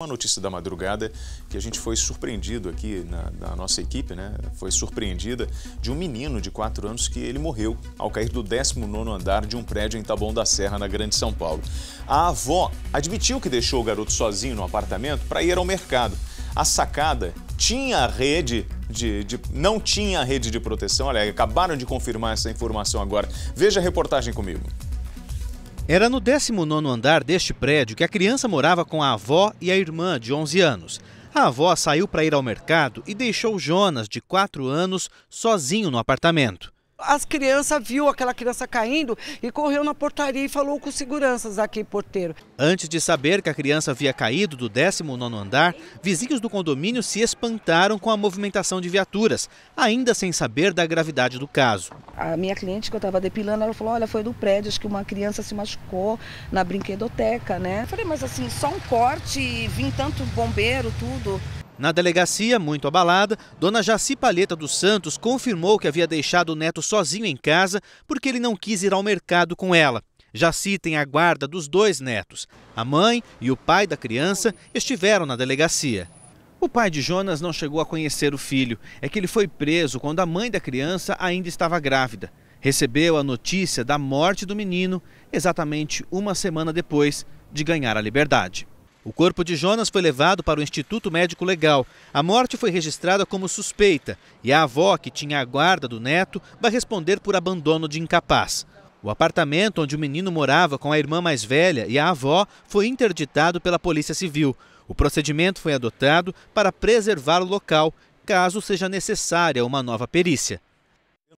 Uma notícia da madrugada que a gente foi surpreendido aqui na nossa equipe, né? Foi surpreendida de um menino de 4 anos que ele morreu ao cair do 19º andar de um prédio em Taboão da Serra, na Grande São Paulo. A avó admitiu que deixou o garoto sozinho no apartamento para ir ao mercado. A sacada tinha rede não tinha rede de proteção. Olha, acabaram de confirmar essa informação agora. Veja a reportagem comigo. Era no 19º andar deste prédio que a criança morava com a avó e a irmã de 11 anos. A avó saiu para ir ao mercado e deixou Jonas, de 4 anos, sozinho no apartamento. As crianças viu aquela criança caindo e correu na portaria e falou com os seguranças aqui, porteiro. Antes de saber que a criança havia caído do 19º andar, vizinhos do condomínio se espantaram com a movimentação de viaturas, ainda sem saber da gravidade do caso. A minha cliente que eu estava depilando, ela falou, olha, foi do prédio, acho que uma criança se machucou na brinquedoteca, né? Eu falei, mas assim, só um corte e vim tanto bombeiro, tudo. Na delegacia, muito abalada, dona Jaci Palheta dos Santos confirmou que havia deixado o neto sozinho em casa porque ele não quis ir ao mercado com ela. Jaci tem a guarda dos 2 netos. A mãe e o pai da criança estiveram na delegacia. O pai de Jonas não chegou a conhecer o filho. É que ele foi preso quando a mãe da criança ainda estava grávida. Recebeu a notícia da morte do menino exatamente uma semana depois de ganhar a liberdade. O corpo de Jonas foi levado para o Instituto Médico Legal. A morte foi registrada como suspeita e a avó, que tinha a guarda do neto, vai responder por abandono de incapaz. O apartamento onde o menino morava com a irmã mais velha e a avó foi interditado pela Polícia Civil. O procedimento foi adotado para preservar o local, caso seja necessária uma nova perícia.